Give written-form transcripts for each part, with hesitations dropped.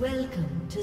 Welcome to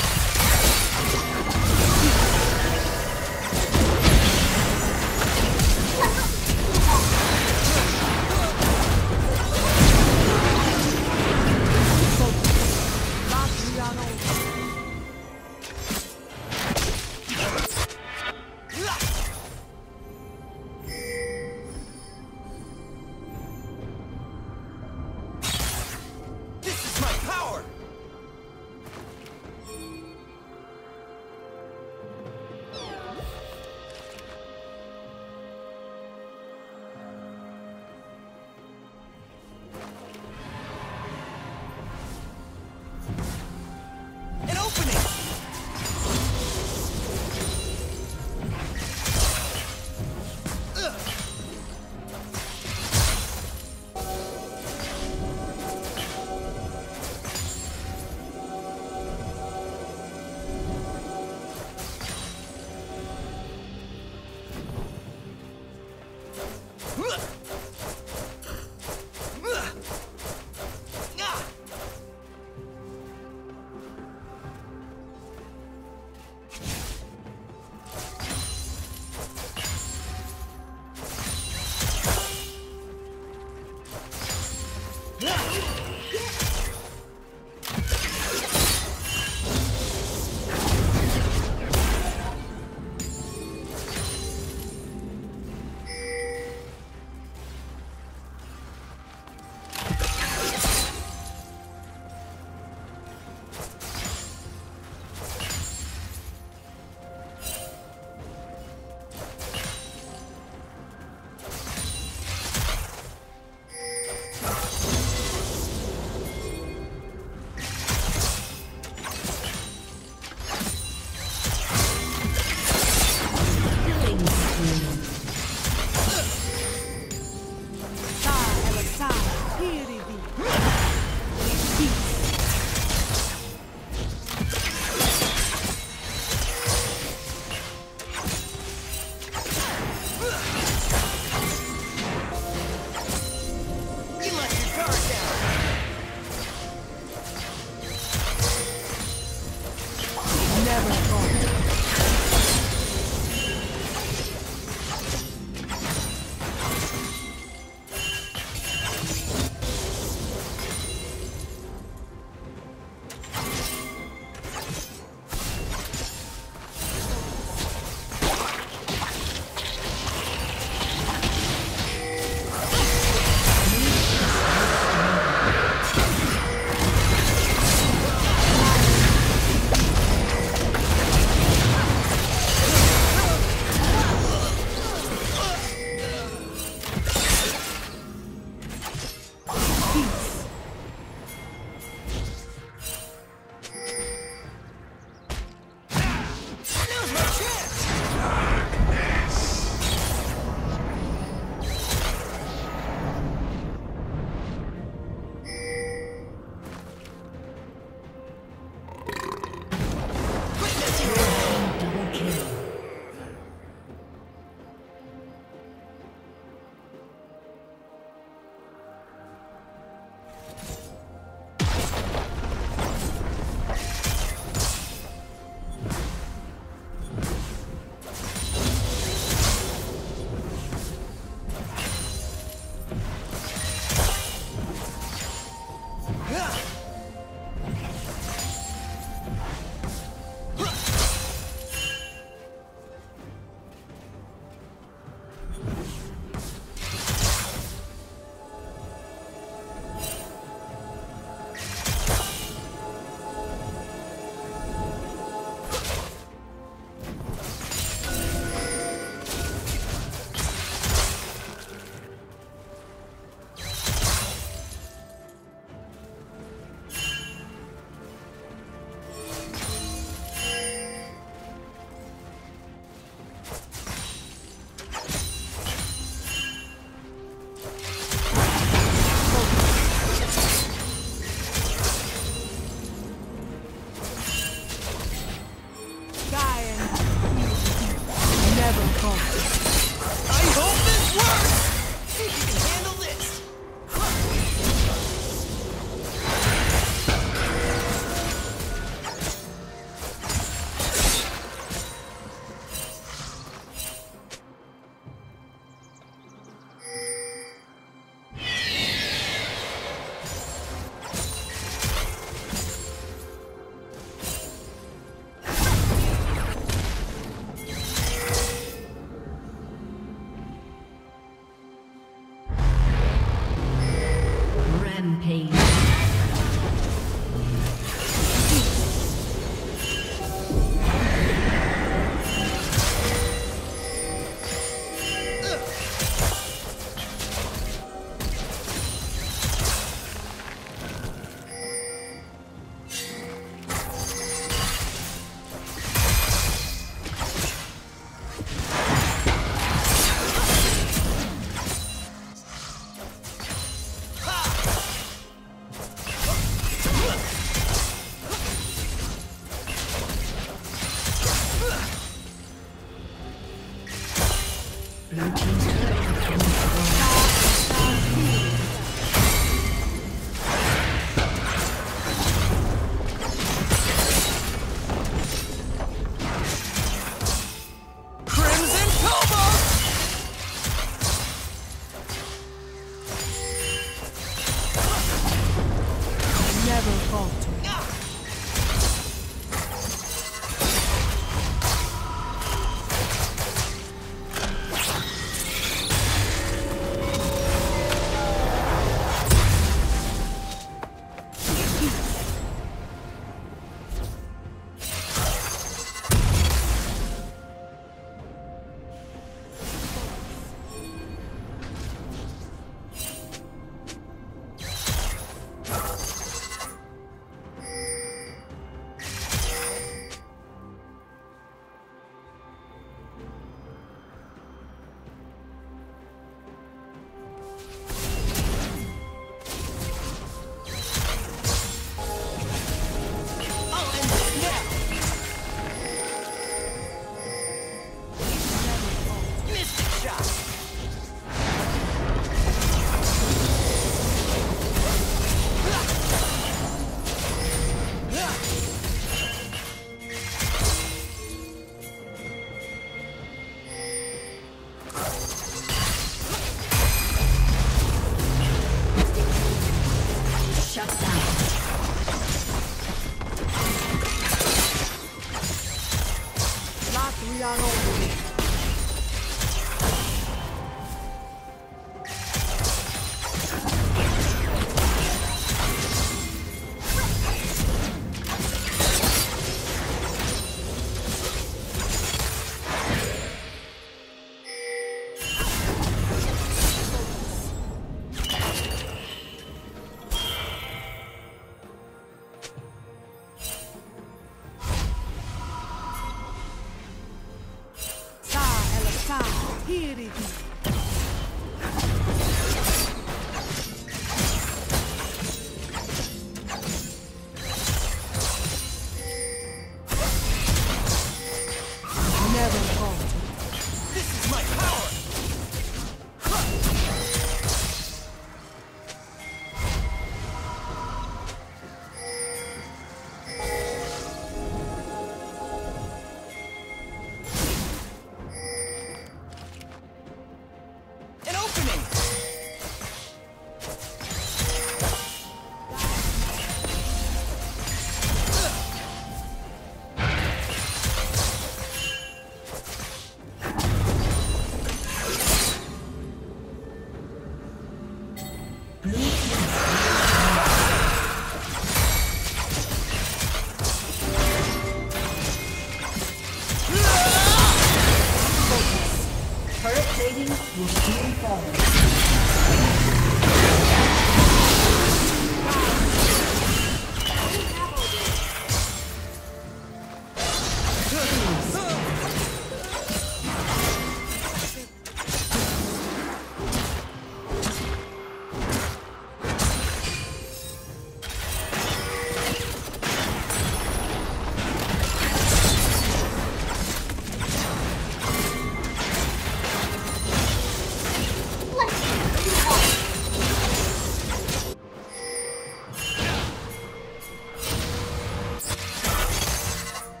Blue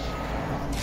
team's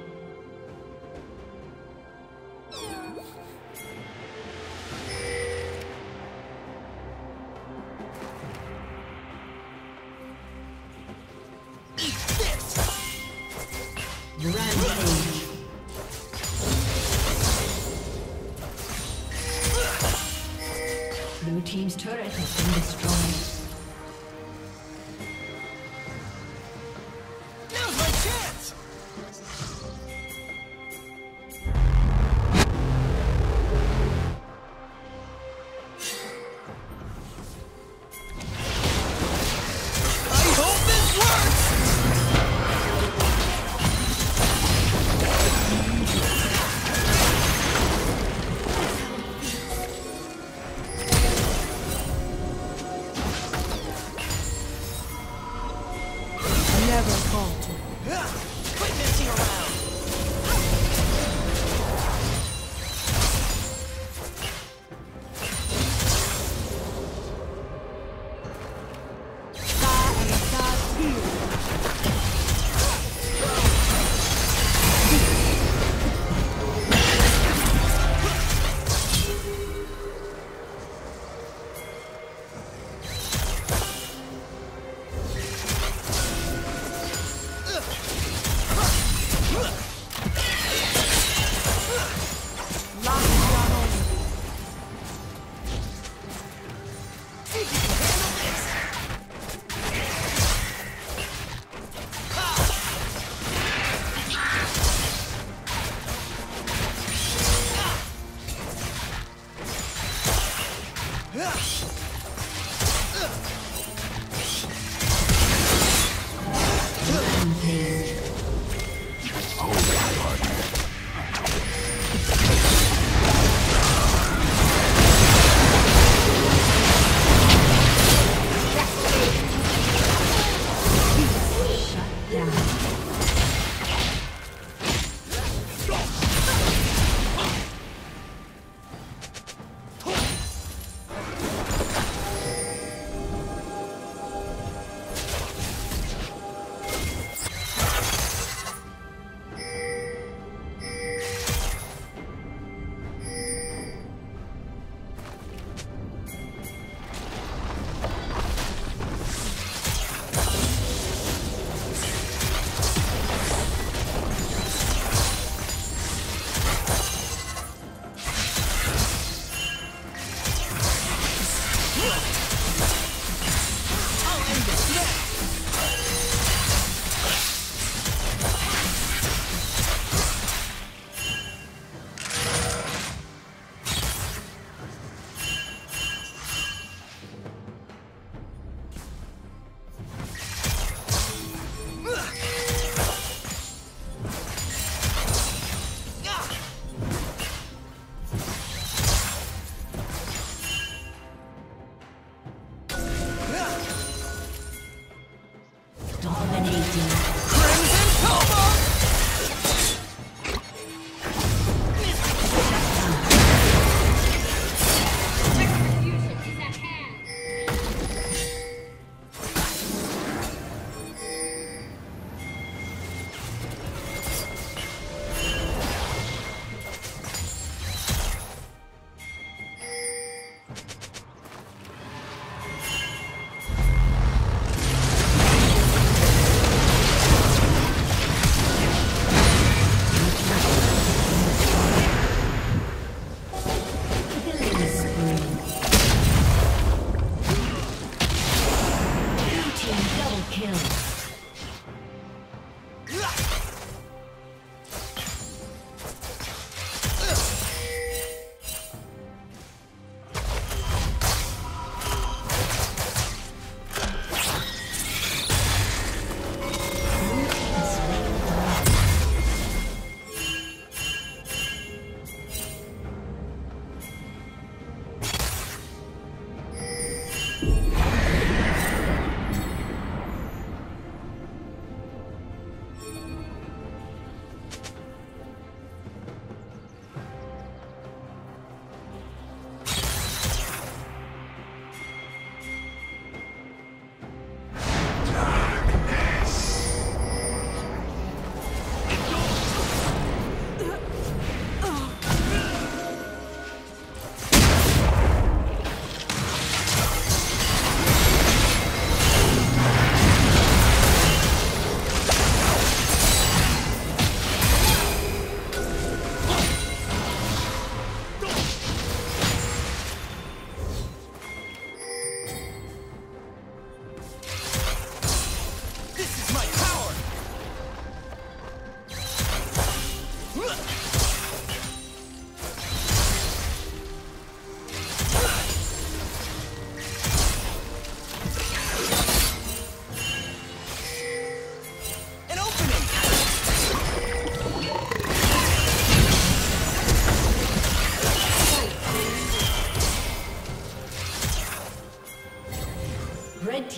This is my power! An opening! Red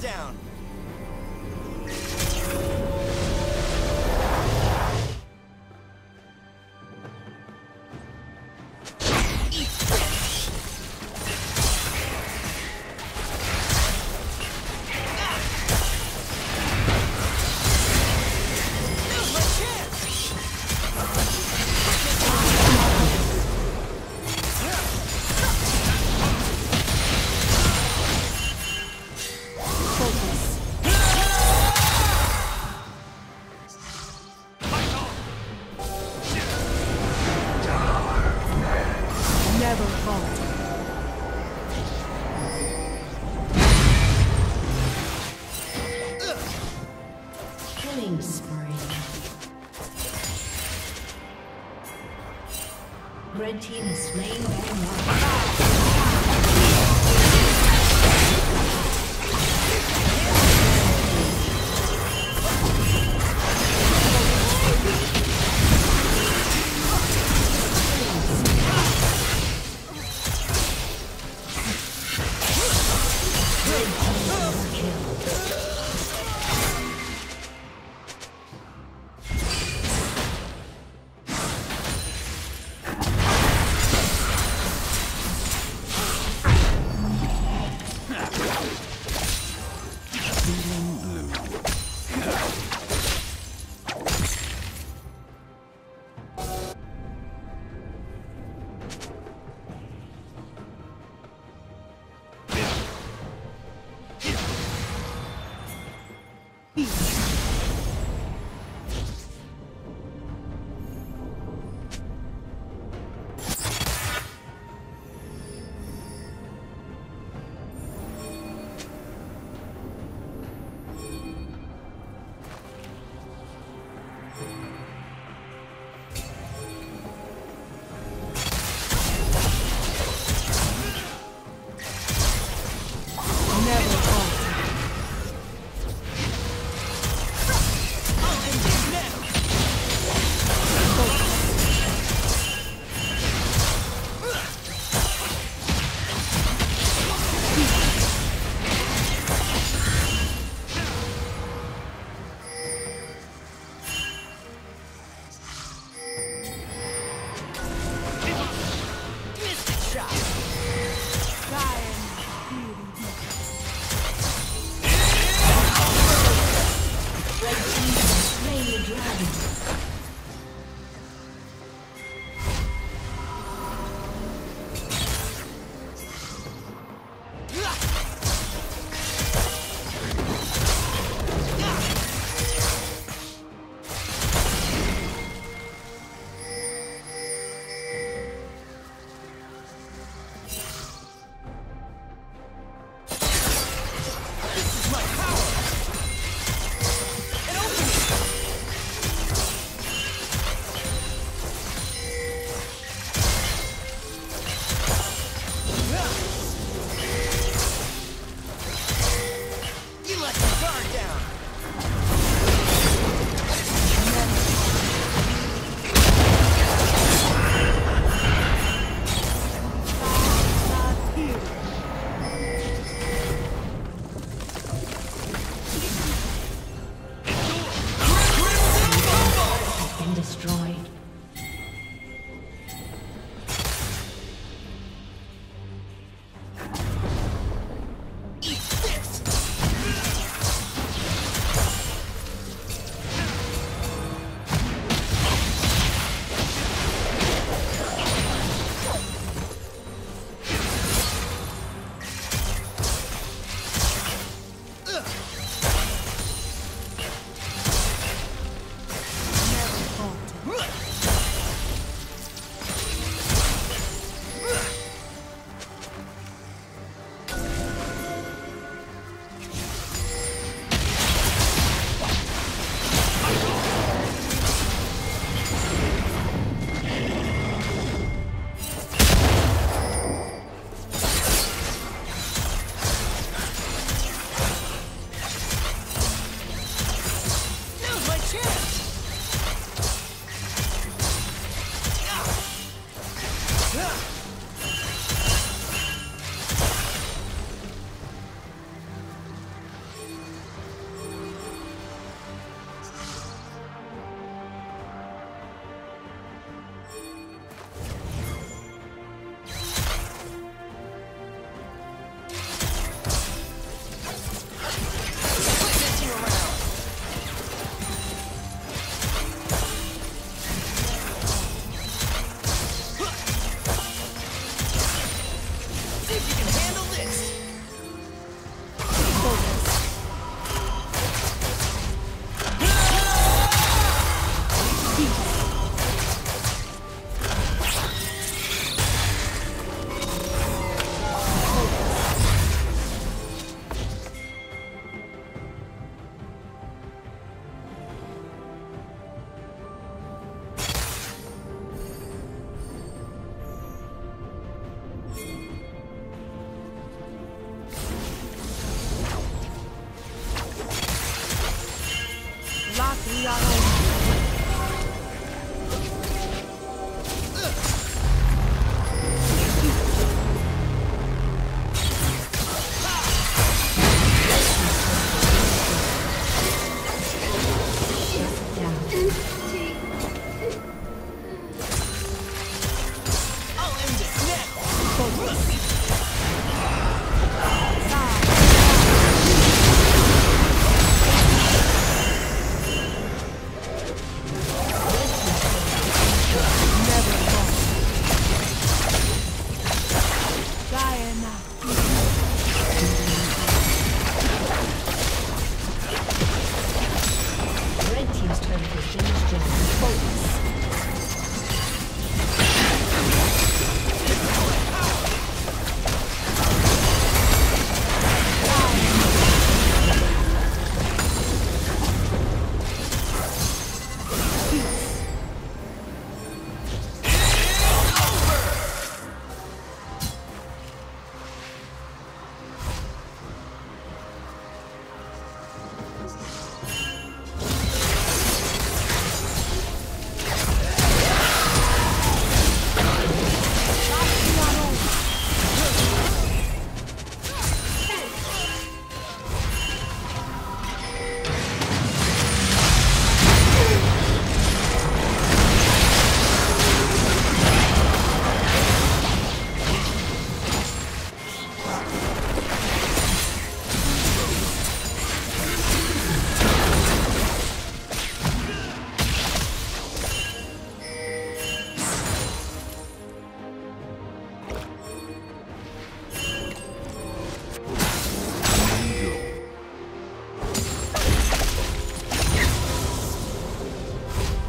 Down. Red team is slain destroyed.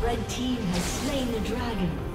Red team has slain the dragon.